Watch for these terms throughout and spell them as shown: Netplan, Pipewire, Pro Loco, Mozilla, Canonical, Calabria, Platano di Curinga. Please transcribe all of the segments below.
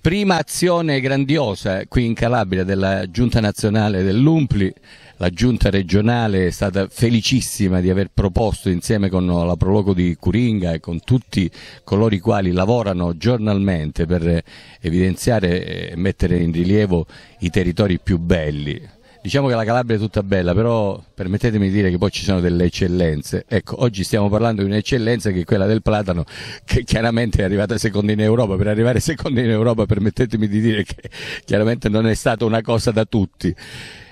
Prima azione grandiosa qui in Calabria della giunta nazionale dell'Umpli, la giunta regionale è stata felicissima di aver proposto insieme con la Pro Loco di Curinga e con tutti coloro i quali lavorano giornalmente per evidenziare e mettere in rilievo i territori più belli. Diciamo che la Calabria è tutta bella, però permettetemi di dire che poi ci sono delle eccellenze. Ecco, oggi stiamo parlando di un'eccellenza che è quella del platano, che chiaramente è arrivata seconda in Europa. Per arrivare seconda in Europa, permettetemi di dire che chiaramente non è stata una cosa da tutti.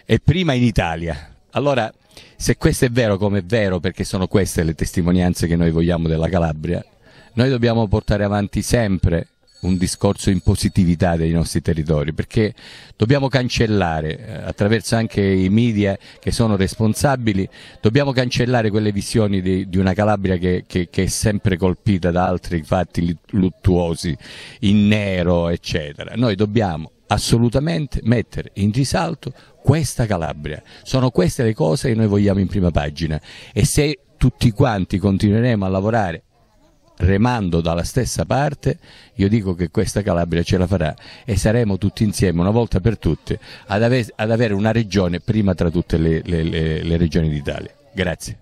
E prima in Italia. Allora, se questo è vero come è vero, perché sono queste le testimonianze che noi vogliamo della Calabria, noi dobbiamo portare avanti sempre un discorso in positività dei nostri territori, perché dobbiamo cancellare, attraverso anche i media che sono responsabili, dobbiamo cancellare quelle visioni di una Calabria che è sempre colpita da altri fatti luttuosi, in nero eccetera. Noi dobbiamo assolutamente mettere in risalto questa Calabria, sono queste le cose che noi vogliamo in prima pagina, e se tutti quanti continueremo a lavorare remando dalla stessa parte, io dico che questa Calabria ce la farà e saremo tutti insieme una volta per tutte ad avere una regione prima tra tutte le regioni d'Italia. Grazie.